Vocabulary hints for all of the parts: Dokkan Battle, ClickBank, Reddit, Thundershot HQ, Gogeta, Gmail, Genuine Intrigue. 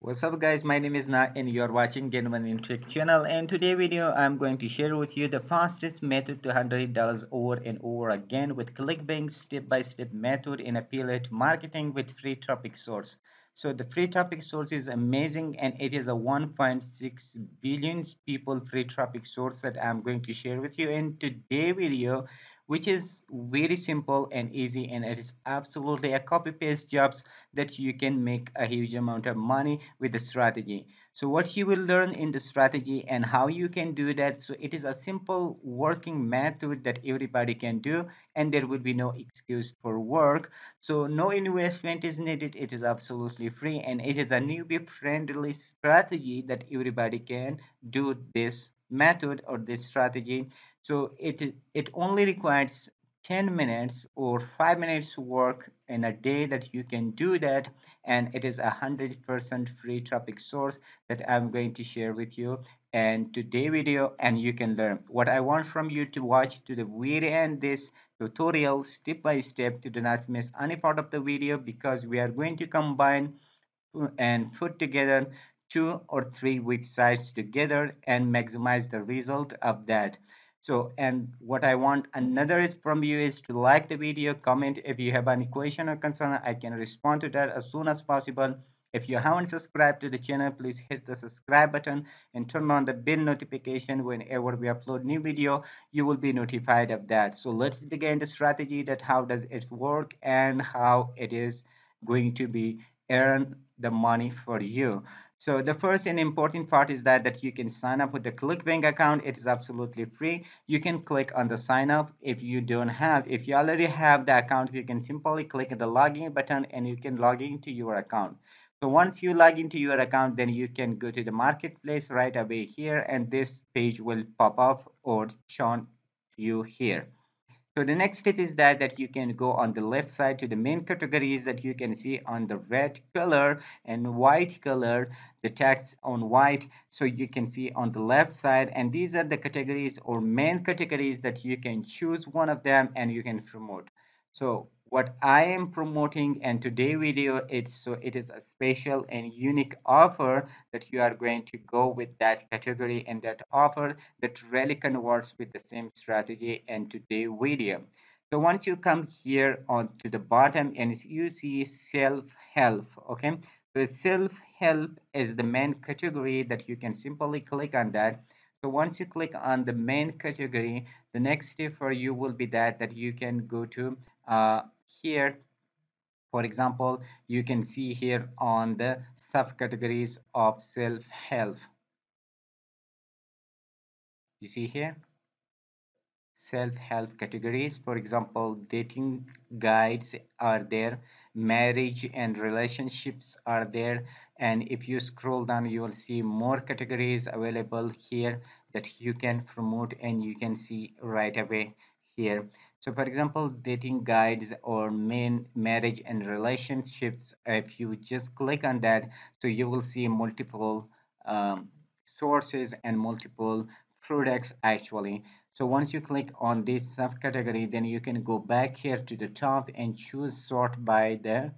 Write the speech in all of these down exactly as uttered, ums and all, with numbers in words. What's up guys, my name is Na and you are watching Genuine Intrigue channel, and today video I'm going to share with you the fastest method to one hundred dollars over and over again with ClickBank step-by-step method in affiliate marketing with free traffic source. So the free traffic source is amazing and it is a one point six billion people free traffic source that I'm going to share with you in today's video, which is very simple and easy, and it is absolutely a copy paste jobs that you can make a huge amount of money with the strategy. So what you will learn in the strategy and how you can do that. So it is a simple working method that everybody can do and there will be no excuse for work. So no investment is needed. It is absolutely free and it is a newbie friendly strategy that everybody can do this method or this strategy. So it it only requires ten minutes or five minutes work in a day that you can do that, and it is a hundred percent free traffic source that I'm going to share with you and today video, and you can learn. What I want from you to watch to the very end this tutorial step by step. Do not miss any part of the video because we are going to combine and put together two or three websites together and maximize the result of that. So, and what I want another is from you is to like the video, comment if you have any question or concern. I can respond to that as soon as possible. If you haven't subscribed to the channel, please hit the subscribe button and turn on the bell notification. Whenever we upload new video, you will be notified of that. So let's begin the strategy that how does it work and how it is going to be earn the money for you. So the first and important part is that that you can sign up with the ClickBank account. It is absolutely free. You can click on the sign up. If you don't have, if you already have the account, you can simply click the login button and you can log into your account. So once you log into your account, then you can go to the marketplace right away here, and this page will pop up or shown you here. So the next step is that that you can go on the left side to the main categories that you can see on the red color and white color, the text on white. So you can see on the left side, and these are the categories or main categories that you can choose one of them and you can promote. So what I am promoting and today video, it's so it is a special and unique offer that you are going to go with that category and that offer that really converts with the same strategy and today video. So once you come here on to the bottom and you see self-help, okay, so self-help is the main category that you can simply click on that. So once you click on the main category, the next step for you will be that that you can go to uh, here. For example, you can see here on the subcategories of self-help. You see here self-help categories. For example, dating guides are there, marriage and relationships are there, and if you scroll down you will see more categories available here that you can promote and you can see right away here. So for example, dating guides or main marriage and relationships, if you just click on that, so you will see multiple um, sources and multiple products actually. So once you click on this subcategory, then you can go back here to the top and choose sort by the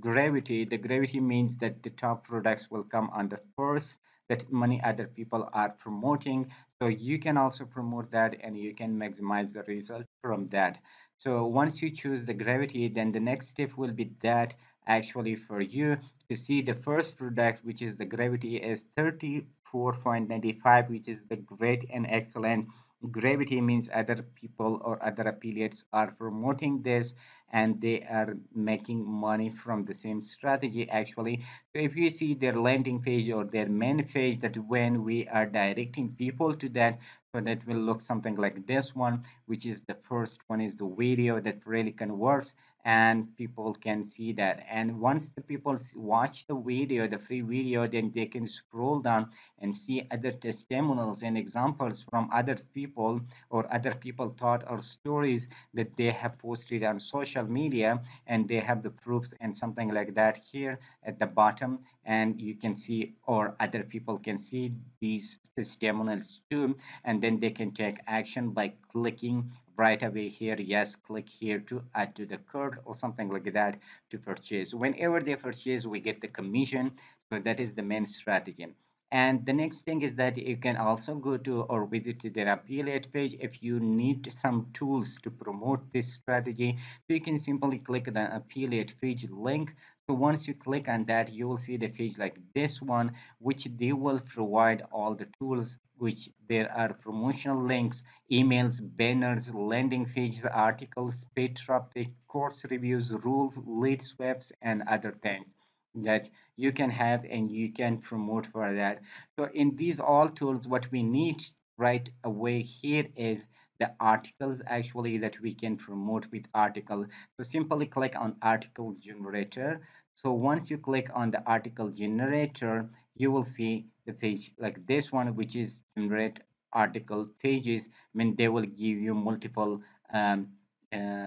gravity. The gravity means that the top products will come on the first that many other people are promoting. So you can also promote that and you can maximize the result from that. So once you choose the gravity, then the next step will be that actually for you to see the first product, which is the gravity, is thirty-four ninety-five, which is the great and excellent. Gravity means other people or other affiliates are promoting this and they are making money from the same strategy actually. So if you see their landing page or their main page, that when we are directing people to that, so that will look something like this one, which is the first one is the video that really converts and people can see that. And once the people watch the video, the free video, then they can scroll down and see other testimonials and examples from other people or other people thought or stories that they have posted on social media, and they have the proofs and something like that here at the bottom, and you can see or other people can see these testimonials too, and then they can take action by clicking right away here, yes, click here to add to the cart or something like that to purchase. Whenever they purchase, we get the commission. So that is the main strategy. And the next thing is that you can also go to or visit their affiliate page if you need some tools to promote this strategy. So you can simply click the affiliate page link. So once you click on that, you will see the page like this one, which they will provide all the tools, which there are promotional links, emails, banners, landing pages, articles, paid traffic, course reviews, rules, lead swaps, and other things that you can have and you can promote for that. So in these all tools, what we need right away here is the articles actually that we can promote with article. So simply click on article generator. So once you click on the article generator, you will see the page like this one, which is generate article pages. I mean, they will give you multiple um, uh,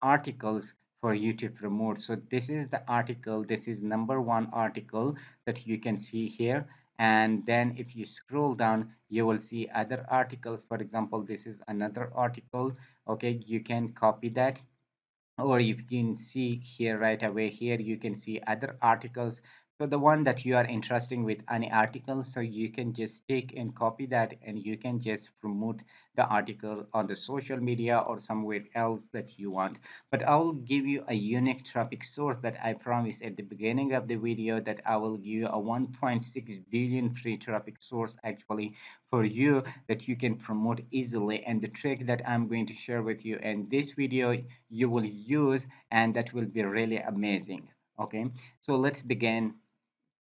articles for you to promote. So this is the article, this is number one article that you can see here. And then if you scroll down, you will see other articles. For example, this is another article. Okay, you can copy that, or you can see here right away here you can see other articles. So the one that you are interested with any article, so you can just take and copy that and you can just promote the article on the social media or somewhere else that you want. But I will give you a unique traffic source that I promised at the beginning of the video, that I will give you a one point six billion free traffic source actually for you that you can promote easily. And the trick that I'm going to share with you in this video, you will use, and that will be really amazing. Okay, so let's begin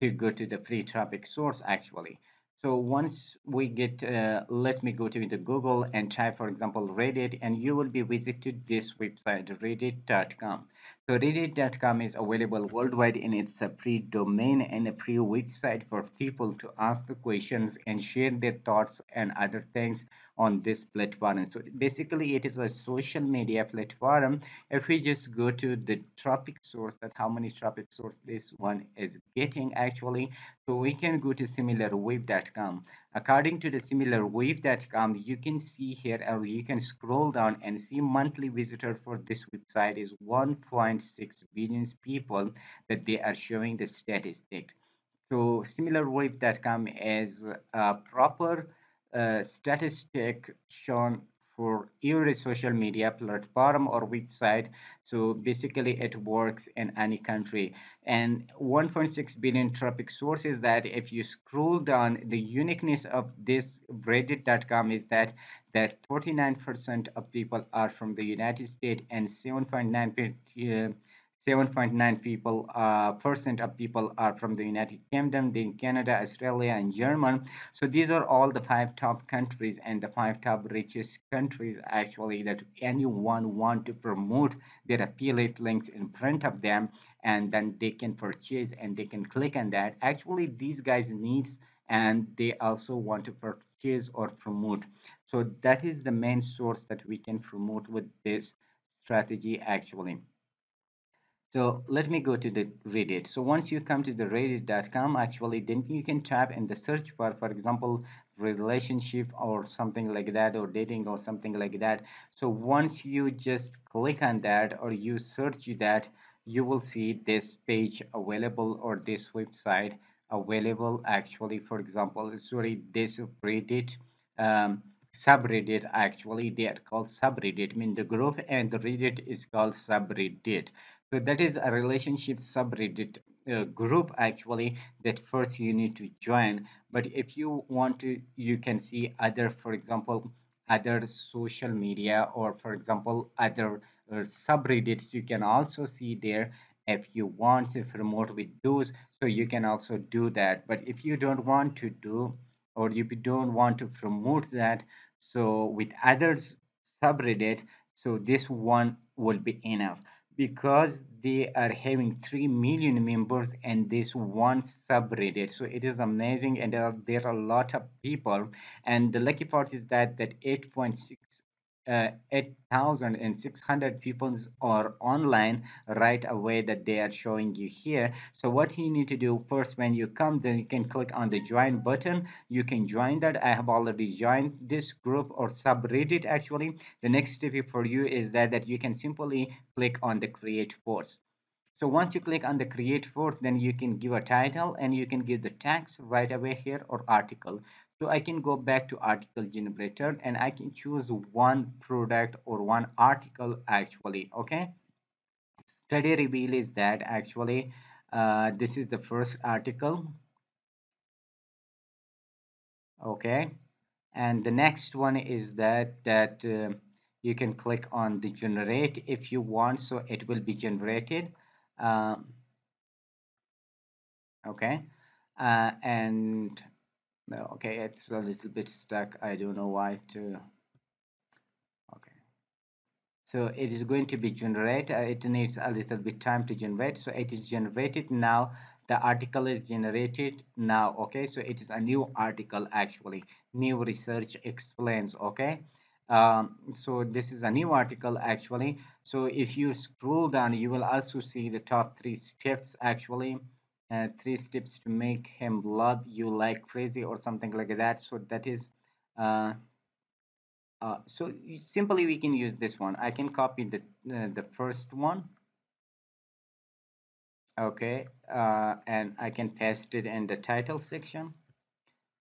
to go to the free traffic source actually. So once we get uh, let me go to the Google and type, for example, Reddit, and you will be visited this website, reddit dot com. So reddit dot com is available worldwide, and it's a free domain and a free website for people to ask the questions and share their thoughts and other things on this platform. So basically it is a social media platform. If we just go to the traffic source, that how many traffic source this one is getting actually, so we can go to similar web dot com. According to the similar web dot com, you can see here, or you can scroll down and see monthly visitor for this website is one point six billion people that they are showing the statistic. So similar web dot com is a proper uh, statistic shown for every social media platform or website. So basically it works in any country. And one point six billion traffic sources, that if you scroll down, the uniqueness of this reddit dot com is that that forty-nine percent of people are from the United States, and seven point nine percent people uh, percent of people are from the United Kingdom, then Canada, Australia, and Germany. So these are all the five top countries and the five top richest countries actually that anyone want to promote their affiliate links in front of them, and then they can purchase and they can click on that. Actually, these guys needs, and they also want to purchase or promote. So that is the main source that we can promote with this strategy actually. So let me go to the Reddit. So once you come to the reddit dot com, actually, then you can type in the search bar, for example, relationship or something like that, or dating or something like that. So once you just click on that or you search that, you will see this page available or this website available actually. For example, sorry, this Reddit um, subreddit actually, they are called subreddit. I mean, the group and the Reddit is called subreddit. So that is a relationship subreddit uh, group actually that first you need to join. But if you want to, you can see other, for example, other social media, or for example, other uh, subreddits you can also see there. If you want to promote with those, so you can also do that. But if you don't want to do, or if you don't want to promote that, so with other subreddit, so this one will be enough, because they are having three million members in this one subreddit. So it is amazing, and there are, there are a lot of people. And the lucky part is that that eight thousand six hundred people are online right away that they are showing you here. So what you need to do first, when you come, then you can click on the join button. You can join that. I have already joined this group or subreddit actually. The next step for you is that that you can simply click on the create post. So once you click on the create force, then you can give a title and you can give the text right away here or article. So I can go back to article generator and I can choose one product or one article actually. Okay, study reveal is that actually uh, this is the first article. Okay, and the next one is that that uh, you can click on the generate if you want, so it will be generated. Um, okay, uh, and okay, it's a little bit stuck, I don't know why to. Okay, so it is going to be generated. Uh, it needs a little bit time to generate, so it is generated now. The article is generated now. Okay, so it is a new article actually, new research explains. Okay, um, so this is a new article actually. So if you scroll down, you will also see the top three steps actually, uh, three steps to make him love you like crazy or something like that. So that is uh, uh, so simply we can use this one. I can copy the uh, the first one. Okay, uh, and I can paste it in the title section,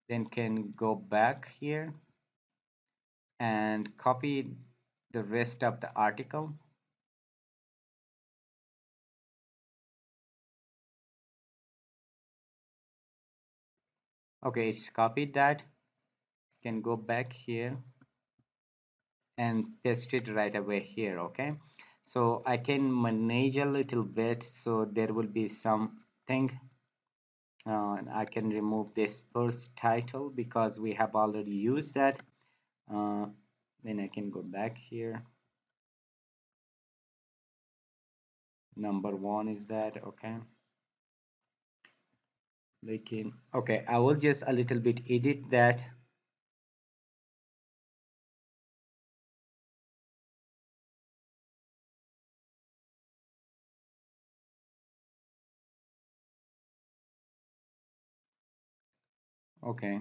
then can go back here and copy the rest of the article. Okay, it's copied that. Can go back here and paste it right away here. Okay, so I can manage a little bit, so there will be something. Uh, and I can remove this first title because we have already used that. Uh, then I can go back here. Number one is that, okay. Like in, okay, I will just a little bit edit that. Okay,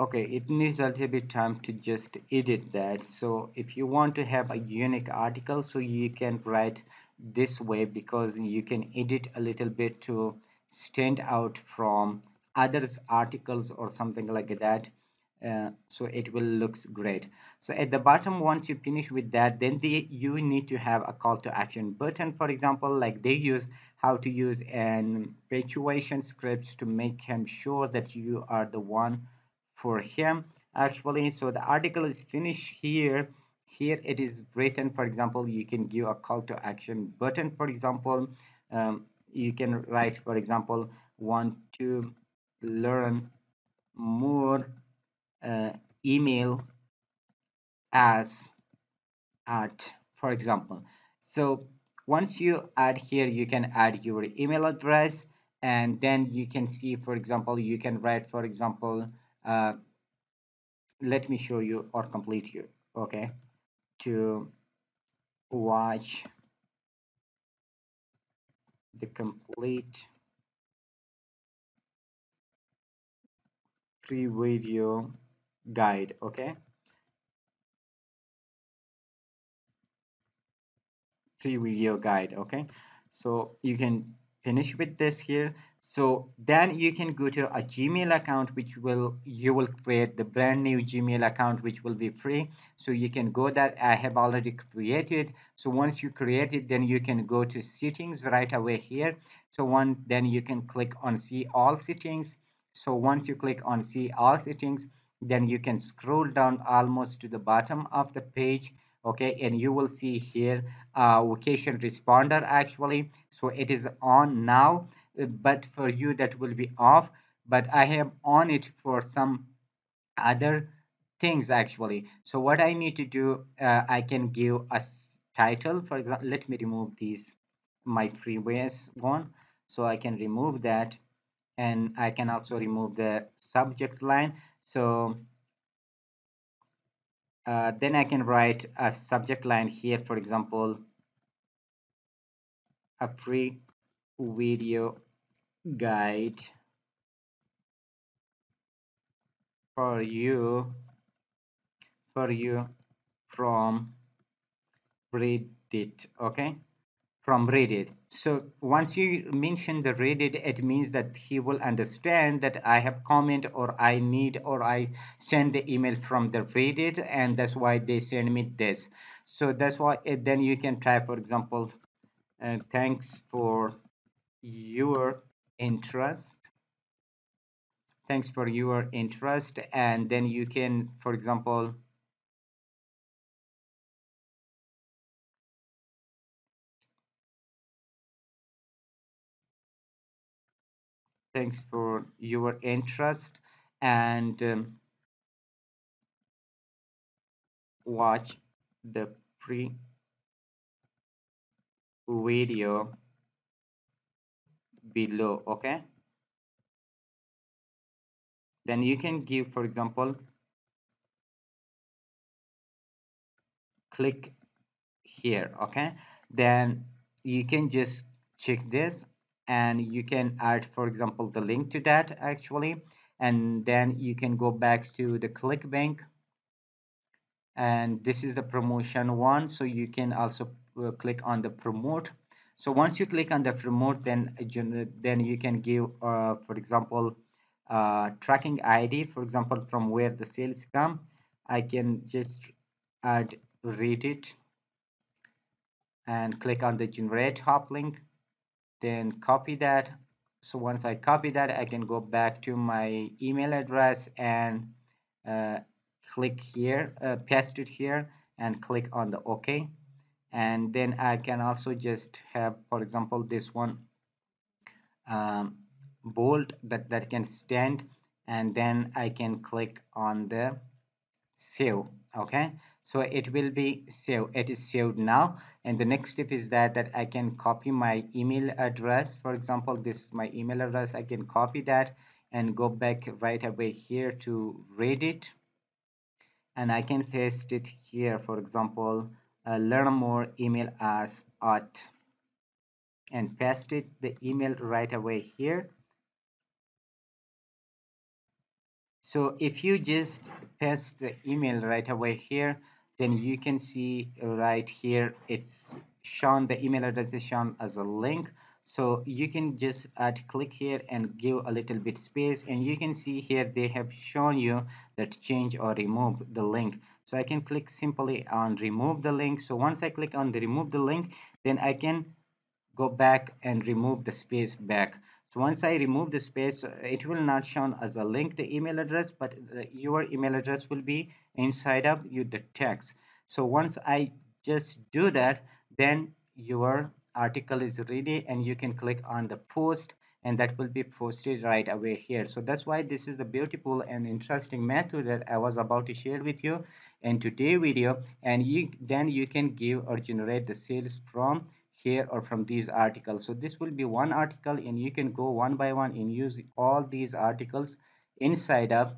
okay, it needs a little bit time to just edit that. So if you want to have a unique article, so you can write this way because you can edit a little bit to stand out from others articles or something like that, uh, so it will looks great. So at the bottom, once you finish with that, then the you need to have a call to action button. For example, like they use how to use an punctuation scripts to make him sure that you are the one for him actually. So the article is finished here. Here it is written. For example, you can give a call to action button. For example, um, you can write, for example, one two learn more uh, email as at, for example. So once you add here, you can add your email address, and then you can see, for example, you can write, for example, uh, let me show you or complete you. Okay, to watch the complete free video guide. Okay, free video guide. Okay, so you can finish with this here. So then you can go to a Gmail account, which will you will create the brand new Gmail account, which will be free. So you can go that I have already created. So once you create it, then you can go to settings right away here. So one, then you can click on see all settings. So once you click on see all settings, then you can scroll down almost to the bottom of the page. Okay, and you will see here uh, vacation responder actually. So it is on now, but for you that will be off, but I have on it for some other things actually. So what I need to do, uh, I can give a title. For example, let me remove these, my previous one. So I can remove that. And I can also remove the subject line. So uh, then I can write a subject line here, for example, a free video guide for you for you from Reddit, okay, from Reddit. So once you mention the Reddit, it means that he will understand that I have comment or I need or I send the email from the Reddit, and that's why they send me this. So that's why it, then you can type, for example, uh, thanks for your interest. Thanks for your interest. And then you can, for example, thanks for your interest and um, watch the pre video below, okay. Then you can give, for example, click here, okay. Then you can just check this and you can add, for example, the link to that actually, and then you can go back to the ClickBank, and this is the promotion one, so you can also uh, click on the promote. So once you click on the promote, then then you can give uh, for example uh, tracking I D, for example, from where the sales come. I can just add Reddit and click on the generate top link, then copy that. So once I copy that, I can go back to my email address and uh, click here, uh, paste it here and click on the OK. And then I can also just have, for example, this one um, bold that that can stand, and then I can click on the save, okay. So it will be saved. It is saved now, and the next step is that that I can copy my email address. For example, this is my email address. I can copy that and go back right away here to Reddit, and I can paste it here. For example, uh, learn more, email us at, and paste it the email right away here. So if you just paste the email right away here, then you can see right here it's shown, the email address is shown as a link. So you can just add click here and give a little bit space, and you can see here they have shown you that change or remove the link. So I can click simply on remove the link. So once I click on the remove the link, then I can go back and remove the space back. So once I remove the space, it will not shown as a link the email address, but the, your email address will be inside of you the text. So once I just do that, then your article is ready and you can click on the post, and that will be posted right away here. So that's why this is the beautiful and interesting method that I was about to share with you in today's video. And you then you can give or generate the sales from here or from these articles. So this will be one article, and you can go one by one and use all these articles inside of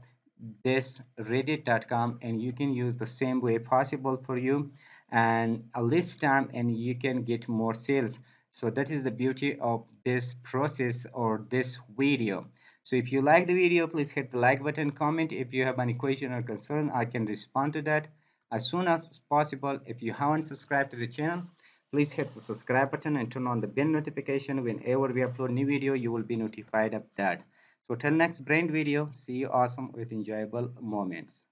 this reddit dot com, and you can use the same way possible for you and a list time, and you can get more sales. So that is the beauty of this process or this video. So if you like the video, please hit the like button, comment. If you have any question or concern, I can respond to that as soon as possible. If you haven't subscribed to the channel, please hit the subscribe button and turn on the bell notification. Whenever we upload new video, you will be notified of that. So till next brand video, see you awesome with enjoyable moments.